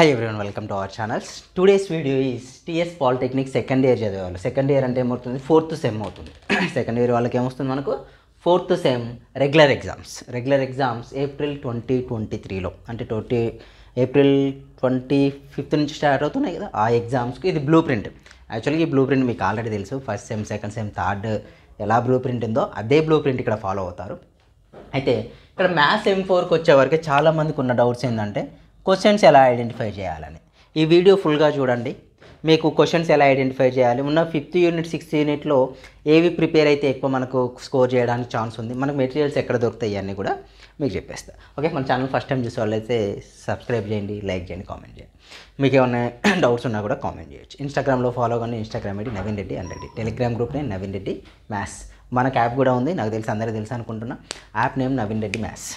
Hi everyone, welcome to our channels. Today's video is TS Polytechnic second year chadavalu. Second year ante em avutundi, fourth sem avutundi. Second year vallaki em vastundi manaku fourth sem regular exams April 2023 lo ante April 25th nunchi start avutunnayi kada aa exams ku idi blueprint. Actually ee blueprint meeku already telusu, first sem, second sem, third ela blueprint undo adhe blueprint ikkada follow avutaru. Aithe ikkada maths M4 ku vache varaku chaala mandiki unna doubts endante questions ela identify cheyalani ee video full ga chudandi meeku questions ela identify cheyali unna 5th unit 6th unit lo evi prepare aithe ekko manaku score cheyadaniki chance undi manaku materials ekkada doruktayi anni kuda meeku cheppesta okay mana channel first time chusevallaithe subscribe cheyandi like cheyandi comment cheyandi meeku emanna doubts unna kuda comment cheyochu instagram lo follow gani instagram ID navin reddy and telegram group name navin reddy maths manaku app kuda undi naaku telusu andaru telusu anukuntunna app name navin reddy maths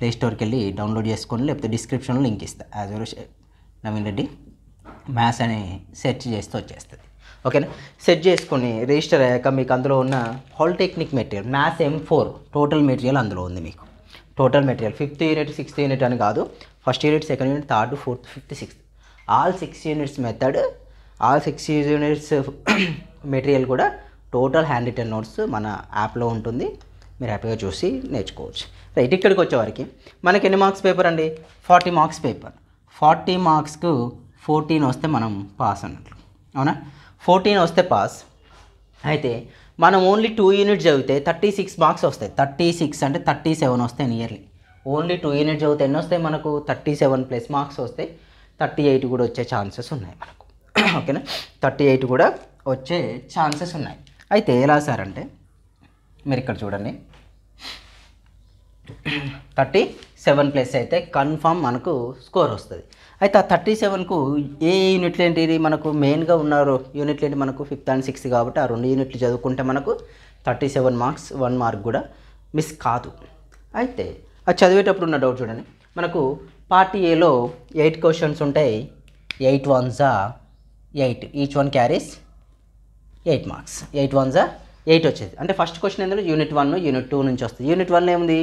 Play Store के लिए download yes कौन ले अब तो description में link किस्ता as well as Naveen Reddy maths अने search जैस तो जैस तो ओके ना search जैस कोने register है कम एक अंदर होना Polytechnic material maths M4 total material अंदर होने में को total material 5th unit 6th unit आने का दो 1st unit 2nd unit 3rd 4th 5th 6th all 6 units method all 6 units material कोड़ा total handwritten notes माना app लो उन्तुन्दी మీరు హ్యాపీగా చూసి నేర్చుకోవచ్చు రైట్ ఇక్కడికి వచ్చేవరకు మనకి ఎన్ని మార్క్స్ పేపర్ అండి 40 మార్క్స్ పేపర్ 40 మార్క్స్కు 14 వస్తే మనం పాస్ అన్నట్లు అవునా 14 వస్తే పాస్ అయితే మనం ఓన్లీ 2 యూనిట్స్ చదివితే 36 మార్క్స్ వస్తాయి 36 అంటే 37 వస్తాయి నియర్లీ ఓన్లీ 2 యూనిట్స్ చదివితే ఎన్ని వస్తాయి మనకు 37 ప్లస్ మార్క్స్ వస్తాయి 38 కూడా వచ్చే ఛాన్సెస్ ఉన్నాయి మనకు ఓకేనా 38 కూడా వచ్చే ఛాన్సెస్ ఉన్నాయి అయితే ఎలా సార్ అంటే మీరు ఇక్కడ చూడండి 37 ప్లస్ అయితే కన్ఫర్మ్ మనకు స్కోర్ వస్తుంది అయితే ఆ 37కు ఏ యూనిట్లు ఏంటిది మనకు మెయిన్గా ఉన్నారు యూనిట్లు ఏంటి మనకు 5th అండ్ 6th కాబట్టి ఆ రెండు యూనిట్లు చదువుకుంటే మనకు 37 మార్క్స్ 1 మార్క్ కూడా మిస్ కాదు అయితే ఆ చదివేటప్పుడు ఉన్న డౌట్ చూడండి మనకు పార్ట్ ఏలో 8 క్వశ్చన్స్ ఉంటాయి 8 ones are 8 each one carries 8 marks 8 ones are 8 వచ్చేది అంటే ఫస్ట్ క్వశ్చన్ ఏంటంటే యూనిట్ 1 యూనిట్ 2 నుంచి వస్తుంది యూనిట్ 1 ఏముంది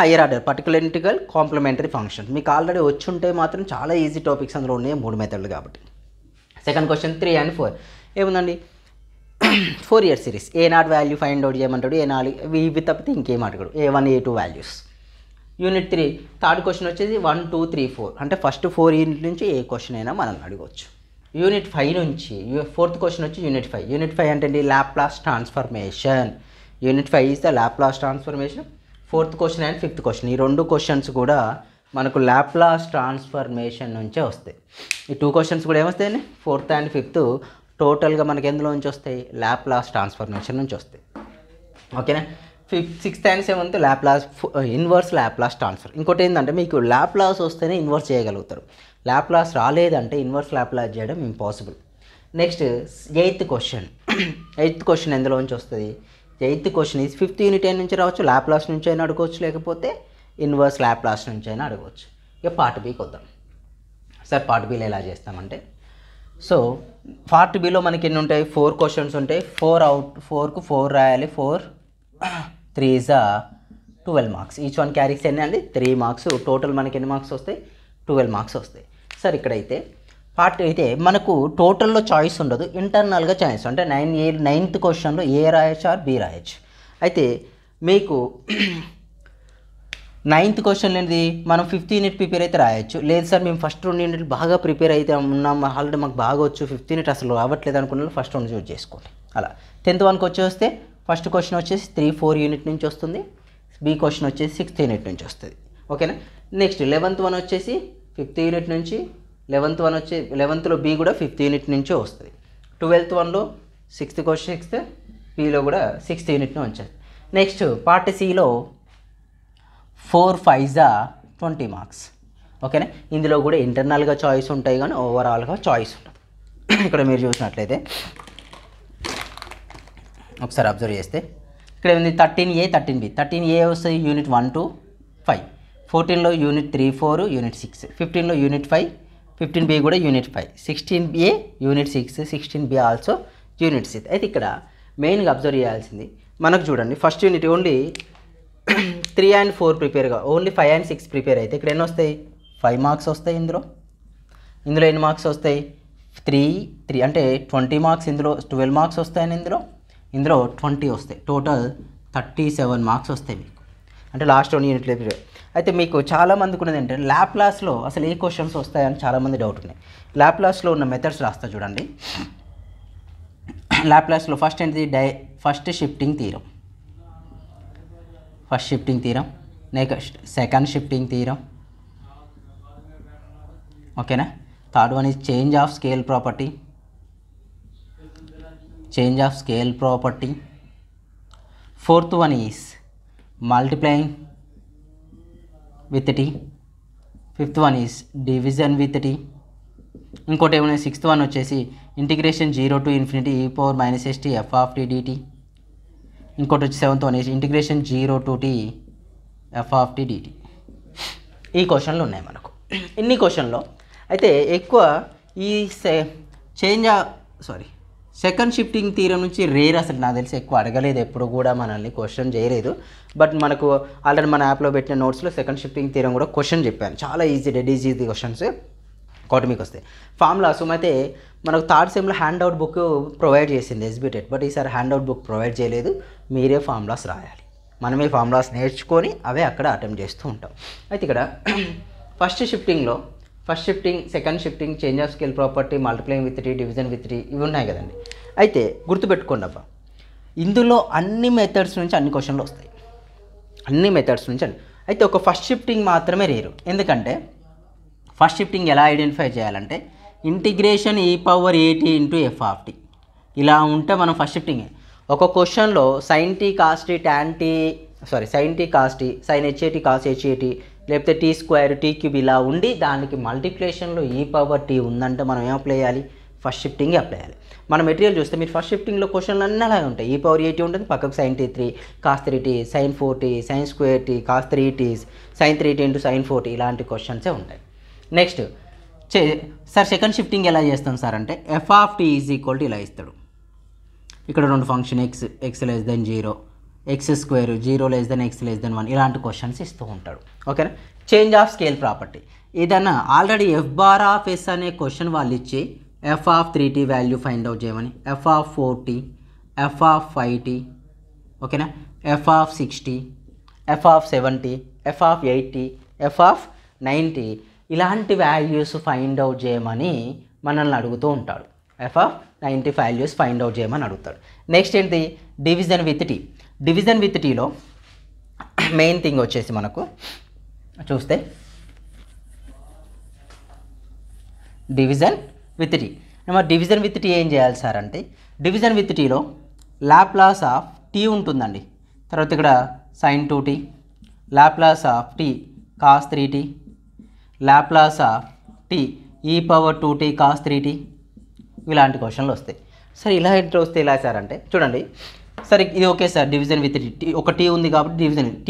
higher order particular integral complementary function మీకు ఆల్రెడీ వచ్చి ఉంటే మాత్రం చాలా ఈజీ టాపిక్స్ అందులో ఉన్నాయి 3 మెథడ్లు కాబట్టి సెకండ్ క్వశ్చన్ 3 and 4 ఏముందండి 4 year series a0 value find out చేయమంటాడు a4 ఇవి తప్పితే ఇంకేం అడగడు a1 a2 values unit 3 third question వచ్చేది 1 2 3 4 అంటే ఫస్ట్ 4 యూనిట్ నుంచి ఏ క్వశ్చన్ అయినా మనం అడగవచ్చు యూనిట్ 5 నుంచి ఫోర్త్ క్వశ్చన్ వచ్చి యూనిట్ 5 అంటే Laplace transformation unit 5 is the Laplace transformation fourth question and fifth question ఈ రెండు క్వశ్చన్స్ కూడా మనకు లాప్లాస్ ట్రాన్స్ఫర్మేషన్ నుంచే వస్తాయి ఈ 2 క్వశ్చన్స్ కూడా ఏమొస్తాయి ఫోర్త్ అండ్ ఫిఫ్త్ టోటల్గా మనకి ఎందులో నుంచి వస్తాయి లాప్లాస్ ట్రాన్స్ఫర్మేషన్ నుంచి వస్తాయి ఓకేనా fifth sixth and seventh Laplace inverse Laplace transfer ఇంకోటి ఏంటంటే మీకు లాప్లాస్ వస్తేనే ఇన్వర్స్ చేయగలుగుతారు లాప్లాస్ రాలేదంటే ఇన్వర్స్ లాప్లాస్ చేయడం ఇంపాసిబుల్ నెక్స్ట్ 8th క్వశ్చన్ ఎందులోంచి వస్తుంది 8th question is 5th unit నుంచి రావచ్చు లాప్లాస్ నుంచి అయినా అడగవచ్చు లేకపోతే ఇన్వర్స్ లాప్లాస్ నుంచి అయినా అడగవచ్చు ఇక పార్ట్ బికి వద్దాం సార్ పార్ట్ బిలో ఎలా చేస్తామంటే సో పార్ట్ బిలో మనకి ఎన్ని ఉంటాయి 4 క్వశ్చన్స్ ఉంటాయి 4 out 4 కు 4 రాయాలి 4 3s are 12 marks each one carries ఎన్ని అండి 3 marks టోటల్ మనకి ఎన్ని మార్క్స్ వస్తాయి 12 మార్క్స్ వస్తాయి సార్ ఇక్కడైతే పార్ట్ అయితే మనకు టోటల్లో చాయిస్ ఉండదు ఇంటర్నల్గా చాయిస్ అంటే 9th క్వశ్చన్లో ఏ రాయొచ్చు ఆర్ బి రాయొచ్చు అయితే మీకు 9th క్వశ్చన్ అనేది మనం 5th unit ప్రిపేర్ అయితే రాయొచ్చు లేదు సార్ మేము ఫస్ట్ 2 units బాగా ప్రిపేర్ అయితే ఉన్నాం ఆల్రెడీ మాకు బాగా వచ్చు 5th unit అసలు రావట్లేదు అనుకున్న ఫస్ట్ 2 చూస్ చేసుకోండి అలా 10th 1కు వచ్చేస్తే ఫస్ట్ క్వశ్చన్ వచ్చేసి 3 4 unit నుంచి వస్తుంది బి క్వశ్చన్ వచ్చేసి 6th unit నుంచి వస్తుంది ఓకేనా నెక్స్ట్ 11th 1 వచ్చేసి 5th unit నుంచి 11th 1 వచ్చే 11th లో బి కూడా 5th unit నుంచి వస్తుంది 12th 1లో 6th question 6th below కూడా 6th unit నుంచి వస్తుంది నెక్స్ట్ పార్ట్ సిలో 4 5s are 20 marks ఓకేనా ఇందులో కూడా ఇంటర్నల్గా చాయిస్ ఉంటాయి కానీ ఓవరాల్గా చాయిస్ ఉంటుంది ఇక్కడ మీరు చూసినట్లయితే ఒకసారి అబ్జర్వ్ చేస్తే ఇక్కడ ఉంది 13a 13b 13a వస్తుంది యూనిట్ 1 to 5 14లో యూనిట్ 3 4 యూనిట్ 6 15లో యూనిట్ 5 15b కూడా unit 5 16a unit 6 16b also unit 6 అయితే ఇక్కడ మెయిన్గా అబ్జర్వ్ చేయాల్సింది మనకు చూడండి ఫస్ట్ యూనిట్ ఓన్లీ 3 and 4 ప్రిపేర్గా ఓన్లీ 5 and 6 ప్రిపేర్ అయితే ఇక్కడ ఎన్ని వస్తాయి 5 మార్క్స్ వస్తాయి ఇందులో ఇందులో ఎన్ని మార్క్స్ వస్తాయి? 3 అంటే 20 మార్క్స్, ఇందులో 12 మార్క్స్ వస్తాయని ఇందులో 20 వస్తాయి, టోటల్ 37 మార్క్స్ వస్తాయి మీకు. అంటే లాస్ట్ 1 యూనిట్ లెవెల్. అయితే మీకు చాలామందికి ఉన్నది ఏంటంటే ల్యాప్లాస్లో అసలు ఏ క్వశ్చన్స్ వస్తాయని చాలామంది డౌట్ ఉన్నాయి. ల్యాప్లాస్లో ఉన్న మెథడ్స్ రాస్తా చూడండి. ల్యాప్లాస్లో ఫస్ట్ ఏంటిది? First shifting theorem, next second shifting theorem, ఓకేనా. Third one is change of scale property. Fourth one is multiplying with t. fifth one is division with t. ఇంకోటి ఏమైనా సిక్స్త్ వన్ వచ్చేసి integration 0 to infinity e power minus st f of t dt. ఇంకోటి వచ్చి seventh one is integration 0 to t f of t dt. ఈ క్వశ్చన్లు ఉన్నాయి మనకు. ఇన్ని క్వశ్చన్లో అయితే ఎక్కువ ఈ సెకండ్ షిఫ్టింగ్ థీరం నుంచి రేర్, అసలు నాకు తెలిసి ఎక్కువ అడగలేదు, ఎప్పుడు కూడా మనల్ని క్వశ్చన్ చేయలేదు. బట్ మనకు ఆల్రెడీ మన యాప్లో పెట్టిన నోట్స్లో సెకండ్ షిఫ్టింగ్ థీరం కూడా క్వశ్చన్ చెప్పాను. చాలా ఈజీ, డెడ్ ఈజీ క్వశ్చన్స్ కాటమిక్ వస్తాయి. ఫార్ములాస్ అయితే మనకు థర్డ్ సెమ్లో హ్యాండ్ అవుట్ బుక్ ప్రొవైడ్ చేసింది ఎస్బిటెట్, బట్ ఈసారి హ్యాండ్ అవుట్ బుక్ ప్రొవైడ్ చేయలేదు. మీరే ఫార్ములాస్ రాయాలి, మనమే ఫార్ములాస్ నేర్చుకొని అవే అక్కడ అటెంప్ట్ చేస్తూ ఉంటాం. అయితే ఇక్కడ first shifting, second shifting, change of scale property, multiplying with t, division with t, ఇవి ఉన్నాయి కదండి. అయితే గుర్తుపెట్టుకోండి అబ్బా, ఇందులో అన్ని మెథడ్స్ నుంచి అన్ని క్వశ్చన్లు వస్తాయి, అయితే ఒక ఫస్ట్ షిఫ్టింగ్ మాత్రమే రేరు. ఎందుకంటే ఫస్ట్ షిఫ్టింగ్ ఎలా ఐడెంటిఫై చేయాలంటే integration e power at into f of t, ఇలా ఉంటే మనం ఫస్ట్ షిఫ్టింగ్. ఒక క్వశ్చన్లో sine t cos t, sine h a t, cos h a t, లేకపోతే t² t³ ఇలా ఉండి దానికి మల్టిప్లికేషన్లో e power t ఉందంటే మనం ఏం అప్లై చేయాలి? ఫస్ట్ షిఫ్టింగ్ అప్లై చేయాలి. మన మెటీరియల్ చూస్తే మీరు ఫస్ట్ షిఫ్టింగ్లో క్వశ్చన్లు అన్నీ అలాగే ఉంటాయి. e power at ఉంటుంది, పక్కకు sin t³ cos 3t, sin 4t, sin² t, cos 3t, sin 3t into sin 4t, ఇలాంటి క్వశ్చన్సే ఉంటాయి. నెక్స్ట్ సార్ సెకండ్ షిఫ్టింగ్ ఎలా చేస్తాం సార్ అంటే f(t) ఇలా ఇస్తాడు. ఇక్కడ రెండు ఫంక్షన్ x <0, x² 0 x <1, ఇలాంటి క్వశ్చన్స్ ఇస్తూ ఉంటాడు, ఓకేనా. చేంజ్ ఆఫ్ స్కేల్ ప్రాపర్టీ ఏదైనా ఆల్రెడీ f(s) అనే క్వశ్చన్ వాళ్ళు ఇచ్చి f(3t) వాల్యూ ఫైండ్ అవుట్ చేయమని, f(4t), f(5t), ఓకేనా, f(6t), f(7t), f(8t), f(9t), ఇలాంటి వాల్యూస్ ఫైండ్ అవుట్ చేయమని మనల్ని అడుగుతూ ఉంటాడు. f(9t) వాల్యూస్ ఫైండ్ అవుట్ చేయమని అడుగుతాడు. నెక్స్ట్ ఏంటి? డివిజన్ విత్ టీలో మెయిన్ థింగ్ వచ్చేసి మనకు చూస్తే డివిజన్ విత్ టీ ఏం చేయాలి సార్ అంటే డివిజన్ విత్ టీలో లాప్లాస్ ఆఫ్ టీ ఉంటుందండి. తర్వాత ఇక్కడ sin 2t, Laplace of t cos 3t, Laplace of t e power 2t cos 3t, ఇలాంటి క్వశ్చన్లు వస్తాయి. సార్ ఇలా ఎంటర్ వస్తే ఇలా సార్ అంటే చూడండి, సరే ఇది okay sir. Division with t, ఒక టీ ఉంది కాబట్టి డివిజన్, t²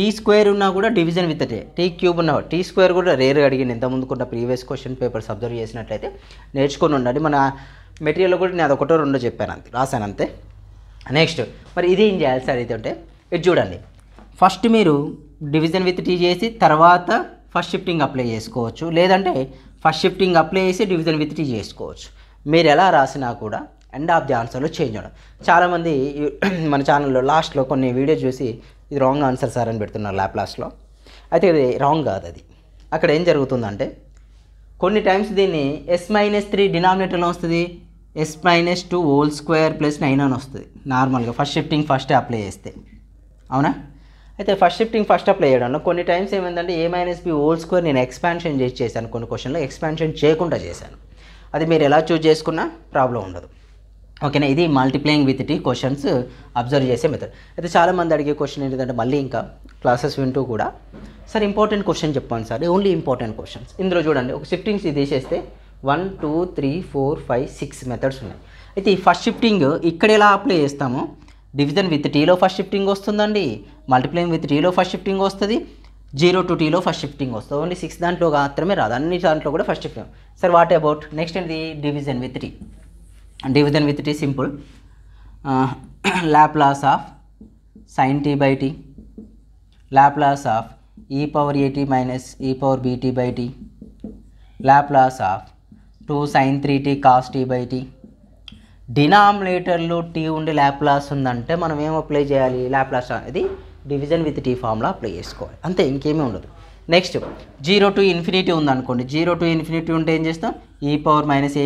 ఉన్నా కూడా డివిజన్ విత్ టీ, t³ ఉన్నా t² కూడా రేర్గా అడిగింది. ఇంతకుముందుకున్న ప్రీవియస్ క్వశ్చన్ పేపర్స్ అబ్జర్వ్ చేసినట్లయితే నేర్చుకొని ఉండండి. మన మెటీరియల్లో కూడా నేను అదొకటో రెండో చెప్పాను, అంతే రాశాను, అంతే. నెక్స్ట్ మరి ఇది ఏం చేయాలి సార్ ఇది అంటే ఇది చూడండి, ఫస్ట్ మీరు డివిజన్ విత్ టీ చేసి తర్వాత ఫస్ట్ షిఫ్టింగ్ అప్లై చేసుకోవచ్చు, లేదంటే ఫస్ట్ షిఫ్టింగ్ అప్లై చేసి డివిజన్ విత్ టీ చేసుకోవచ్చు. మీరు ఎలా రాసినా కూడా ఎండ్ ఆఫ్ ది ఆన్సర్లో చేంజ్ అవ్వడం. చాలామంది మన ఛానల్లో లాస్ట్లో కొన్ని వీడియోస్ చూసి ఇది రాంగ్ ఆన్సర్ సార్ అని పెడుతున్నారు ల్యాప్లాస్లో. అయితే ఇది రాంగ్ కాదు. అది అక్కడ ఏం జరుగుతుందంటే కొన్ని టైమ్స్ దీన్ని s-3 డినామినేటర్లో వస్తుంది, s-2 2 + 9 అని వస్తుంది నార్మల్గా ఫస్ట్ షిఫ్టింగ్ ఫస్ట్ అప్లై చేస్తే, అవునా. అయితే ఫస్ట్ షిఫ్టింగ్ ఫస్ట్ అప్లై చేయడంలో కొన్ని టైమ్స్ ఏమైందంటే a-b2 నేను ఎక్స్పాన్షన్ చేశాను, కొన్ని క్వశ్చన్లో ఎక్స్పాన్షన్ చేయకుండా చేశాను. అది మీరు ఎలా చూజ్ చేసుకున్నా ప్రాబ్లం ఉండదు, ఓకేనా. ఇది multiplying with t questions observe చేసే మెథడ్. అయితే చాలామంది అడిగే క్వశ్చన్ ఏంటంటే మళ్ళీ ఇంకా క్లాసెస్ వింటూ కూడా సార్ ఇంపార్టెంట్ క్వశ్చన్ చెప్పండి సార్, ఓన్లీ ఇంపార్టెంట్ క్వశ్చన్స్. ఇందులో చూడండి ఒక షిఫ్టింగ్స్ ఇది చేస్తే 1 2 3 4 5 6 మెథడ్స్ ఉన్నాయి. అయితే ఈ ఫస్ట్ షిఫ్టింగ్ ఇక్కడ ఎలా అప్లై చేస్తామో డివిజన్ విత్ టీలో ఫస్ట్ షిఫ్టింగ్ వస్తుందండి, మల్టిప్లైయింగ్ విత్ టీలో ఫస్ట్ షిఫ్టింగ్ వస్తుంది, 0 to tలో ఫస్ట్ షిఫ్టింగ్ వస్తుంది. ఓన్లీ 6 దాంట్లో మాత్రమే రాదు, అన్ని దాంట్లో కూడా first shifting. Sir what about next ఏంటి? Division with t simple Laplace of sin t/t, Laplace of e power at minus e power bt/t, Laplace of 2 sin 3t cos t by t. డినామినేటర్లో t ఉండి Laplace ఉందంటే మనం ఏం apply చేయాలి? Laplace అనేది division with t formula apply చేసుకోవాలి, అంతే, ఇంకేమీ ఉండదు. నెక్స్ట్ 0 to infinity ఉందనుకోండి, 0 to infinity ఉంటే ఏం చేస్తాం? e⁻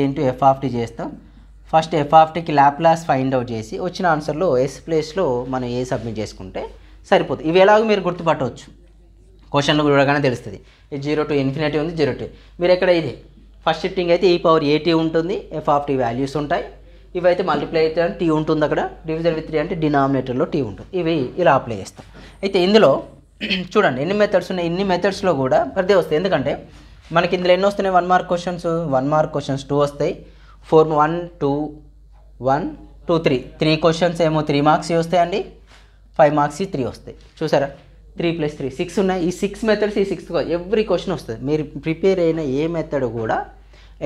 a into f of t చేస్తాం. ఫస్ట్ ఎఫ్ ఆఫ్ టీకి లాప్లాస్ ఫైండ్ అవుట్ చేసి వచ్చిన ఆన్సర్లో ఎస్ ప్లేస్లో మనం ఏ సబ్మిట్ చేసుకుంటే సరిపోతుంది. ఇవి ఎలాగో మీరు గుర్తుపట్టవచ్చు, క్వశ్చన్లు చూడగానే తెలుస్తుంది. 0 to infinity ఉంది, 0 to మీరు ఎక్కడ ఇది ఫస్ట్ షిఫ్టింగ్ అయితే e⁻at ఉంటుంది, ఎఫ్ ఆఫ్ టీ వాల్యూస్ ఉంటాయి. ఇవైతే మల్టిప్లై అయితే టీ ఉంటుంది, అక్కడ డివిజన్ విత్ టీ అంటే డినామినేటర్లో టీ ఉంటుంది. ఇవి ఇలా అప్లై చేస్తాం. అయితే ఇందులో చూడండి ఎన్ని మెథడ్స్ ఉన్నాయి, ఎన్ని మెథడ్స్లో కూడా ప్రతి వస్తాయి. ఎందుకంటే మనకి ఇందులో ఎన్ని వస్తున్నాయి? 1 mark questions 2 వస్తాయి, 4 1 2 1 2 3 3 questions ఏమో 3 marks వస్తాయండి, 5 marks 3 వస్తాయి. చూసారా 3 + 3 6 ఉన్నాయి. ఈ 6 methods, ఈ 6 ఎవ్రీ క్వశ్చన్ వస్తుంది. మీరు ప్రిపేర్ అయిన ఏ మెథడ్ కూడా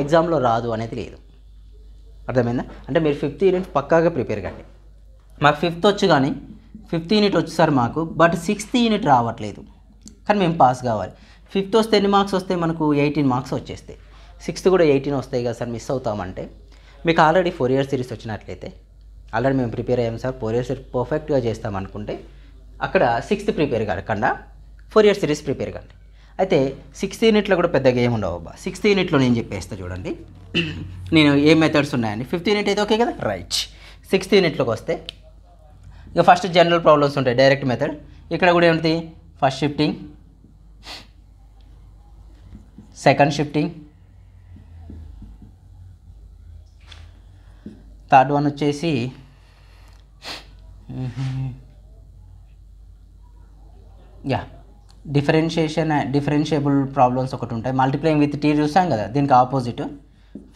ఎగ్జామ్లో రాదు అనేది లేదు, అర్థమైందా? అంటే మీరు 5th unit పక్కాగా ప్రిపేర్ కండి. మాకు 5th వచ్చు కానీ 5th unit వచ్చేసారి మాకు, బట్ 6th unit రావట్లేదు, కానీ మేము పాస్ కావాలి. 5th వస్తే ఎన్ని మార్క్స్ వస్తాయి మనకు? 18 marks వచ్చేస్తాయి. 6th కూడా 18 వస్తాయి కదా సార్, మిస్ అవుతామంటే. మీకు ఆల్రెడీ 4-year series వచ్చినట్లయితే, ఆల్రెడీ మేము ప్రిపేర్ అయ్యాం సార్ 4-year series పర్ఫెక్ట్గా చేస్తాం అనుకుంటే, అక్కడ 6th ప్రిపేర్ కాకుండా 4-year series ప్రిపేర్ కండి. అయితే 6th unitలో కూడా పెద్దగా ఏమి ఉండవు అబ్బా. 6th unitలో నేను చెప్పేస్తా చూడండి నేను ఏ మెథడ్స్ ఉన్నాయని. 5th unit అయితే ఓకే కదా, రైట్. 6th unitలోకి వస్తే ఇక ఫస్ట్ జనరల్ ప్రాబ్లమ్స్ ఉంటాయి, డైరెక్ట్ మెథడ్. ఇక్కడ కూడా ఏమిటి? First shifting, second shifting, third one వచ్చేసి యా డిఫరెన్షియబుల్ ప్రాబ్లమ్స్ ఒకటి ఉంటాయి, మల్టిప్లైయింగ్ విత్ టీ చూసాం కదా, దీనికి ఆపోజిట్.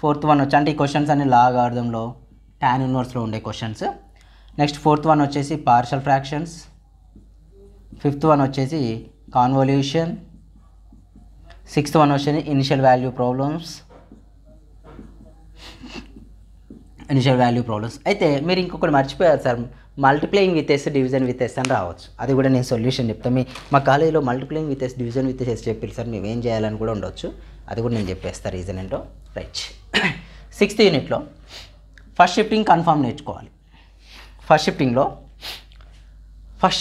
4th one వచ్చి అంటే ఈ క్వశ్చన్స్ అన్ని లాగ్ అర్థంలో టాన్ ఇన్వర్స్లో ఉండే క్వశ్చన్స్. నెక్స్ట్ 4th one వచ్చేసి పార్షల్ ఫ్రాక్షన్స్, 5th one వచ్చేసి కాన్వల్యూషన్, 6th one వచ్చేసి ఇనిషియల్ వాల్యూ ప్రాబ్లమ్స్. అయితే మీరు ఇంకొకటి మర్చిపోయారు sir, multiplying with s, division with s అని రావచ్చు. అది కూడా నేను సొల్యూషన్ చెప్తాను. మా కాలేజీలో multiplying with s, division with s చెప్పారు సార్, మేము ఏం చేయాలని కూడా ఉండొచ్చు, అది కూడా నేను చెప్పేస్తాను రీజన్ ఏంటో, రైట్. 6th unitలో ఫస్ట్ షిఫ్టింగ్ కన్ఫామ్ నేర్చుకోవాలి. First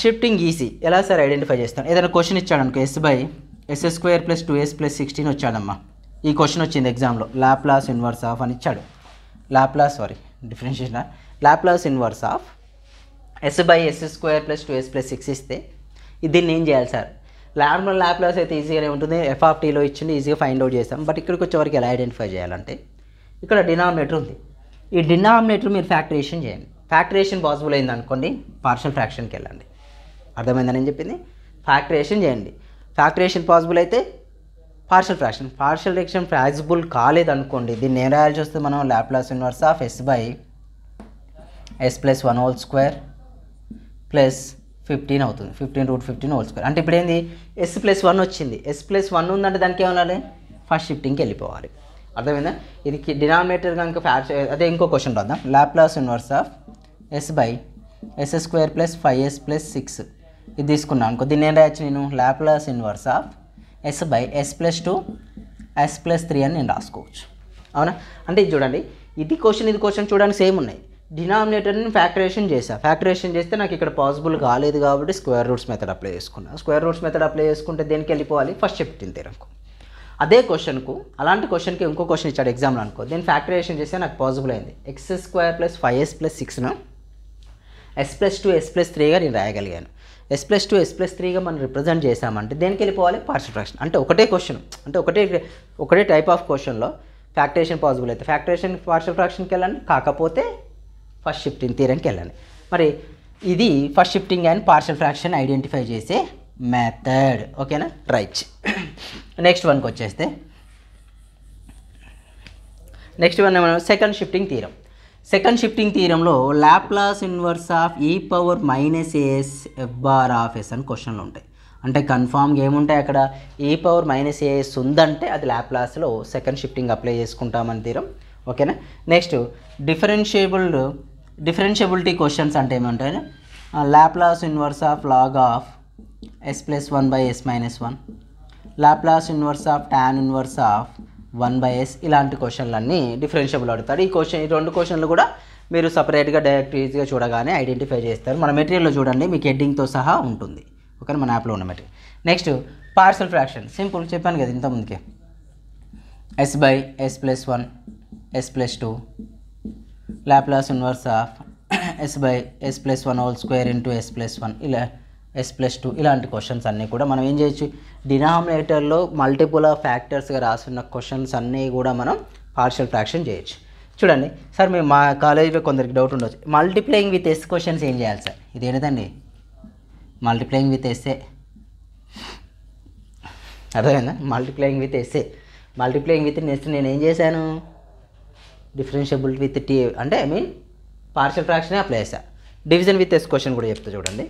shifting easy. ఎలా సార్ ఐడెంటిఫై చేస్తాను? ఏదైనా క్వశ్చన్ ఇచ్చాడు అనుకో, s/s² + 2s + 16 వచ్చాడమ్మా. ఈ క్వశ్చన్ వచ్చింది ఎగ్జామ్లో, Laplace inverse of s/s² + 2s + 6 ఇస్తే దీన్ని ఏం చేయాలి సార్? నార్మల్ లాప్లాస్ అయితే ఈజీగానే ఉంటుంది, ఎఫ్ ఆఫ్ టీలో ఇచ్చింది ఈజీగా ఫైండ్ అవుట్ చేస్తాం. బట్ ఇక్కడికి వచ్చేవరకు ఎలా ఐడెంటిఫై చేయాలంటే, ఇక్కడ డినామినేటర్ ఉంది, ఈ డినామినేటర్ మీరు ఫ్యాక్టరేషన్ చేయండి. ఫ్యాక్టరేషన్ పాసిబుల్ అయింది అనుకోండి, పార్షల్ ఫ్రాక్షన్కి వెళ్ళండి, అర్థమైందని నేను చెప్పింది. ఫ్యాక్టరేషన్ చేయండి, ఫ్యాక్టరేషన్ పాసిబుల్ అయితే పార్షల్ ఫ్రాక్షన్ పాసిబుల్ కాలేదనుకోండి, దీన్ని ఏం రాయాల్సి వస్తే మనం లాప్లాస్ ఇన్వర్స్ ఆఫ్ s/s+1² + 15 అవుతుంది. 15√15² అంటే ఇప్పుడు ఏంది? s+1 వచ్చింది, s+1 ఉందంటే దానికి ఏమనాలి? ఫస్ట్ షిఫ్టింగ్కి వెళ్ళిపోవాలి, అర్థమైందా? ఇది డినామినేటర్ కనుక అదే ఇంకో క్వశ్చన్ రాద్దాం. Laplace inverse of s/s² + 5s + 6 ఇది తీసుకున్నాను అనుకో, దీన్ని ఏం రాయచ్చు నేను? Laplace inverse of s/s + 2s + 3 అని నేను రాసుకోవచ్చు, అవునా? అంటే ఇది చూడండి, ఇది క్వశ్చన్ చూడడానికి సేమ్ ఉన్నాయి. డినామినేటర్ని ఫ్యాక్టరేషన్ చేసా, ఫ్యాక్టరేషన్ చేస్తే నాకు ఇక్కడ పాసిబుల్ కాలేదు కాబట్టి స్క్వేర్ రూట్స్ మెథడ్ అప్లై చేసుకుంటే దేనికి వెళ్ళిపోవాలి? ఫస్ట్ షిఫ్టింగ్ థీరంకు. అదే క్వశ్చన్కు, అలాంటి క్వశ్చన్కి ఇంకో క్వశ్చన్ ఇచ్చాడు ఎగ్జామ్లో అనుకో, దీన్ని ఫ్యాక్టరేషన్ చేస్తే నాకు పాసిబుల్ అయింది. s² + 5s + 6ను s+2 s+3గా నేను రాయగలిగాను. s+2 s+3గా మనం రిప్రజెంట్ చేసామంటే దేనికి వెళ్ళిపోవాలి? Partial fraction. అంటే ఒకటే టైప్ ఆఫ్ క్వశ్చన్లో ఫ్యాక్టరేషన్ పాసిబుల్ అయితే ఫ్యాక్టరేషన్ పార్షల్ ఫ్రాక్షన్కి వెళ్ళండి, కాకపోతే ఫస్ట్ షిఫ్టింగ్ థీరంకి వెళ్ళండి. మరి ఇది first shifting and partial fraction identify చేసే మెథడ్, ఓకేనా, right. Next one second shifting theorem. Second shifting థీరంలో Laplace inverse of e⁻ as f⁻ of s అని క్వశ్చన్లు ఉంటాయి. అంటే కన్ఫామ్గా ఏముంటాయి అక్కడ? e⁻ as ఉందంటే అది లాప్లాస్లో సెకండ్ షిఫ్టింగ్ అప్లై చేసుకుంటామని థీరం, ఓకేనా. నెక్స్ట్ డిఫరెన్షియబిలిటీ క్వశ్చన్స్ అంటే ఏమంటాయి? Laplace inverse of log of s+1 / s-1, Laplace inverse of tan inverse of 1/s ఇలాంటి క్వశ్చన్లన్నీ డిఫరెన్షియబుల్ అడుగుతారు. ఈ క్వశ్చన్ ఈ రెండు క్వశ్చన్లు కూడా మీరు సపరేట్గా డైరెక్ట్ ఈజీగా చూడగానే ఐడెంటిఫై చేస్తారు. మన మెటీరియల్లో చూడండి మీకు హెడ్డింగ్తో సహా ఉంటుంది. ఓకే, మన యాప్లో ఉన్న material. Next partial fraction simple చెప్పాను కదా ఇంతకుముందుకే, s/s+1 s+2 Laplace inverse of s/s+1² × s+1 ఇలా s+2 ఇలాంటి క్వశ్చన్స్ అన్నీ కూడా మనం ఏం చేయొచ్చు, డినామినేటర్లో మల్టిపుల్ ఆఫ్ ఫ్యాక్టర్స్గా రాసున్న క్వశ్చన్స్ అన్నీ కూడా మనం పార్షియల్ ఫ్రాక్షన్ చేయొచ్చు. చూడండి సార్, మేము మా కాలేజీలో కొందరికి డౌట్ ఉండొచ్చు, మల్టిప్లేయింగ్ విత్ ఎస్ క్వశ్చన్స్ ఏం చేయాలి సార్? ఇదేంటండి మల్టిప్లేయింగ్ విత్ ఎస్ఏ, అర్థమైందా? Multiplying with SA, multiplying with next నేను ఏం చేశాను, డిఫరెన్షియబుల్ విత్ టీ అంటే ఐ మీన్ పార్షియల్ ఫ్రాక్షనే అప్లై చేశాను. డివిజన్ విత్ ఎస్ క్వశ్చన్ కూడా చెప్తా చూడండి.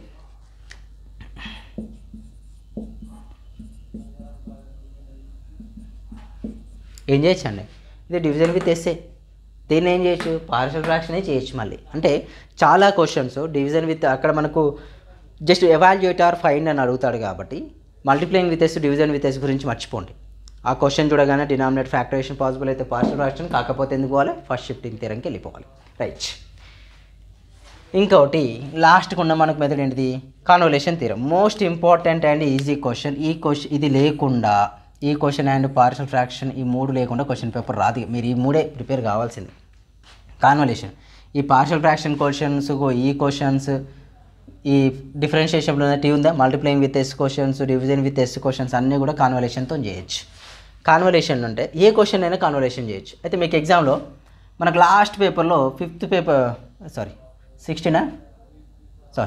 ఏం చేయొచ్చండి, ఇది డివిజన్ విత్ ఎస్ఏ, దీన్ని ఏం చేయొచ్చు పార్షియల్ ఫ్రాక్షనే చేయొచ్చు. మళ్ళీ అంటే చాలా క్వశ్చన్స్ డివిజన్ విత్ అక్కడ మనకు జస్ట్ ఎవాల్యుయేట్ ఆర్ ఫైండ్ అని అడుగుతాడు కాబట్టి multiplying with s division with s గురించి మర్చిపోండి. ఆ క్వశ్చన్ చూడగానే డినామినేట్ ఫ్యాక్టరైజేషన్ పాసిబుల్ అయితే పార్షియల్ ఫ్రాక్షన్, కాకపోతే ఎందుకు పోవాలి ఫస్ట్ షిఫ్టింగ్ థియరంకి వెళ్ళిపోవాలి. రైట్, ఇంకొకటి లాస్ట్కి ఉన్న మనకు మెథడ్ ఏంటిది, convolution theorem. Most important and easy question. ఈ క్వశ్చన్ ఇది లేకుండా, ఈ క్వశ్చన్ అండ్ పార్షియల్ ఫ్రాక్షన్ ఈ మూడు లేకుండా క్వశ్చన్ పేపర్ రాదు. మీరు ఈ మూడే ప్రిపేర్ కావాల్సింది. కాన్వల్యూషన్, ఈ పార్షియల్ ఫ్రాక్షన్ క్వశ్చన్స్, ఈ క్వశ్చన్స్, ఈ డిఫరెన్షియేషన్లో టీ ఉందా, multiplying with s questions, division with s questions అన్నీ కూడా కాన్వల్యూషన్తో చేయొచ్చు. కాన్వల్యూషన్ అంటే ఏ క్వశ్చన్ అయినా కాన్వల్యూషన్ చేయొచ్చు. అయితే మీకు ఎగ్జామ్లో మనకు లాస్ట్ పేపర్లో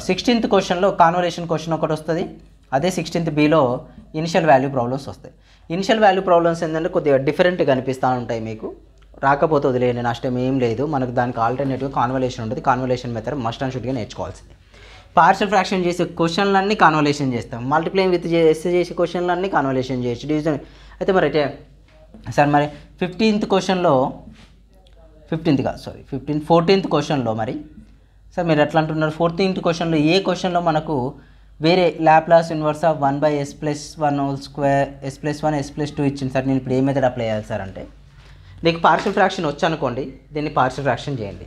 సిక్స్టీన్త్ క్వశ్చన్లో కాన్వల్యూషన్ క్వశ్చన్ ఒకటి వస్తుంది. అదే 16th Bలో ఇనిషియల్ వాల్యూ ప్రాబ్లమ్స్ వస్తాయి. ఇనిషియల్ వాల్యూ ప్రాబ్లమ్స్ ఏంటంటే కొద్దిగా డిఫరెంట్గా అనిపిస్తూ ఉంటాయి. మీకు రాకపోతే వదిలేయండి, నష్టం ఏం లేదు. మనకు దానికి ఆల్టర్నేటివ్గా కాన్వల్యూషన్ ఉంటుంది. కాన్వల్యూషన్ మెథడ్ మస్ట్ అండ్ షుడ్గా నేర్చుకోవాల్సింది. పార్షియల్ ఫ్రాక్షన్ చేసే క్వశ్చన్లన్నీ కాన్వల్యూషన్ చేస్తాం, మల్టిప్లయింగ్ విత్ ఎస్ చేసే క్వశ్చన్లన్నీ కాన్వల్యూషన్ చేయొచ్చు, డివిజన్ అయితే మరి అయితే సార్ మరి 14th క్వశ్చన్లో మరి సార్ మీరు ఎట్లా అంటున్నారు, 14th క్వశ్చన్లో ఏ క్వశ్చన్లో మనకు వేరే Laplace inverse of 1/s+1² s+1 s+2 ఇచ్చింది సార్, నేను ఇప్పుడు ఏ మెథడ్ అప్లై చేయాలి సార్ అంటే, నీకు పార్షియల్ ఫ్రాక్షన్ వచ్చనుకోండి దీన్ని పార్షియల్ ఫ్రాక్షన్ చేయండి,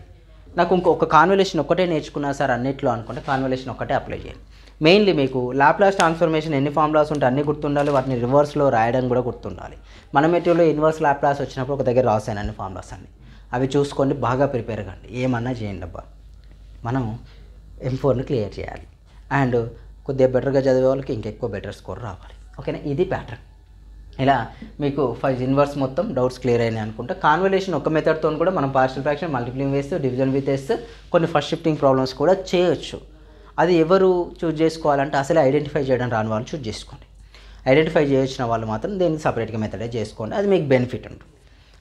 నాకు ఇంకొక కాన్వల్యూషన్ ఒక్కటే నేర్చుకున్నా సార్ అన్నిట్లో అనుకుంటే కాన్వల్యూషన్ ఒక్కటే అప్లై చేయండి. మెయిన్లీ మీకు లాప్లాస్ ట్రాన్స్ఫర్మేషన్ ఎన్ని ఫార్ములాస్ ఉంటే అన్నీ గుర్తుండాలి, వాటిని రివర్స్లో రాయడం కూడా గుర్తుండాలి. మన మెటీరియల్లో ఇన్వర్స్ లాప్లాస్ వచ్చినప్పుడు ఒక దగ్గర రాసాను అన్ని ఫార్ములాస్ అన్ని, అవి చూసుకోండి, బాగా ప్రిపేర్ కండి, ఏమన్నా చేయండి అబ్బా. మనం M4ని క్లియర్ చేయాలి అండ్ కొద్దిగా బెటర్గా చదివే వాళ్ళకి ఇంకెక్కువ బెటర్ స్కోర్ రావాలి. ఓకేనా, ఇది ప్యాటర్న్. ఇలా మీకు 5 ఇన్వర్స్ మొత్తం డౌట్స్ క్లియర్ అయినాయి అనుకుంటే, కాన్వల్యూషన్ ఒక మెథడ్తో కూడా మనం పార్షియల్ ఫ్రాక్షన్, మల్టిప్లింగ్ వేస్ట్, డివిజన్ విత్ ఎస్, కొన్ని ఫస్ట్ షిఫ్టింగ్ ప్రాబ్లమ్స్ కూడా చేయొచ్చు. అది ఎవరు చూజ్ చేసుకోవాలంటే అసలే ఐడెంటిఫై చేయడం రాని వాళ్ళు చూజ్ చేసుకోండి. ఐడెంటిఫై చేసిన వాళ్ళు మాత్రం దీన్ని సపరేట్గా మెథడే చేసుకోండి, అది మీకు బెనిఫిట్ ఉంటుంది.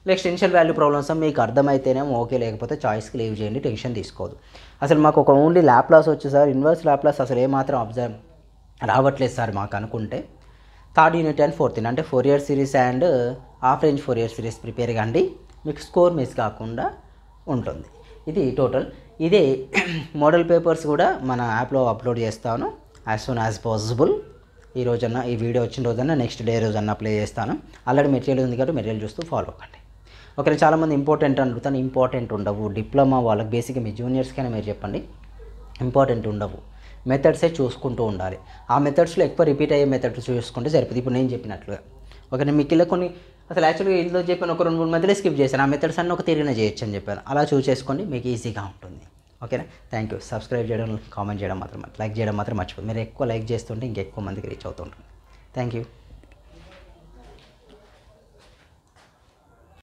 నెక్స్ట్ ఇనిషియల్ వాల్యూ ప్రాబ్లమ్స్ మీకు అర్థమైతేనేమో ఓకే, లేకపోతే చాయిస్కి లీవ్ చేయండి, టెన్షన్ తీసుకోదు. అసలు మాకు ఒక ఓన్లీ లాప్లాస్ వచ్చి సార్ ఇన్వర్స్ లాప్లాస్ అసలు ఏమాత్రం అబ్జర్వ్ రావట్లేదు సార్ మాకు అనుకుంటే, 3rd యూనిట్ and 4th అంటే 4 year series and half range 4 year series prepare కండి, మీకు స్కోర్ మిస్ కాకుండా ఉంటుంది. ఇది టోటల్. ఇదే మోడల్ పేపర్స్ కూడా మన యాప్లో అప్లోడ్ చేస్తాను యాజ్ సూన్ యాజ్ పాసిబుల్. ఈ రోజన్నా, ఈ వీడియో వచ్చిన రోజన్నా, నెక్స్ట్ డే రోజన్నా అప్లై చేస్తాను. ఆల్రెడీ మెటీరియల్ ఉంది కాబట్టి మెటీరియల్ చూస్తూ ఫాలో అవ్వండి. ఒకవేళ చాలామంది ఇంపార్టెంట్ అని అడుగుతాను, ఇంపార్టెంట్ ఉండవు. డిప్లొమా వాళ్ళకి బేసిక్గా మీ జూనియర్స్కైనా మీరు చెప్పండి, ఇంపార్టెంట్ ఉండవు. మెథడ్సే చూసుకుంటూ ఉండాలి. ఆ మెథడ్స్లో ఎక్కువ రిపీట్ అయ్యే మెథడ్స్ చూసుకుంటే సరిపోతుంది. ఇప్పుడు నేను చెప్పినట్లుగా ఓకే, మీకు ఇలా కొన్ని అసలు యాక్చువల్గా ఇందులో చెప్పిన ఒక 2-3 మెథడ్లే స్కిప్ చేశాను, ఆ మెథడ్స్ అన్నీ ఒక తిరిగిన చేయొచ్చు అని చెప్పాను. అలా చూసేసుకోండి, మీకు ఈజీగా ఉంటుంది. ఓకేనా, థ్యాంక్ యూ. సబ్స్క్రైబ్ చేయడం, కామెంట్ చేయడం మాత్రం, లైక్ చేయడం మాత్రం మర్చిపోదు. మీరు ఎక్కువ లైక్ చేస్తుంటే ఇంకెక్కువ మందికి రీచ్ అవుతుంటుంది. Thank you.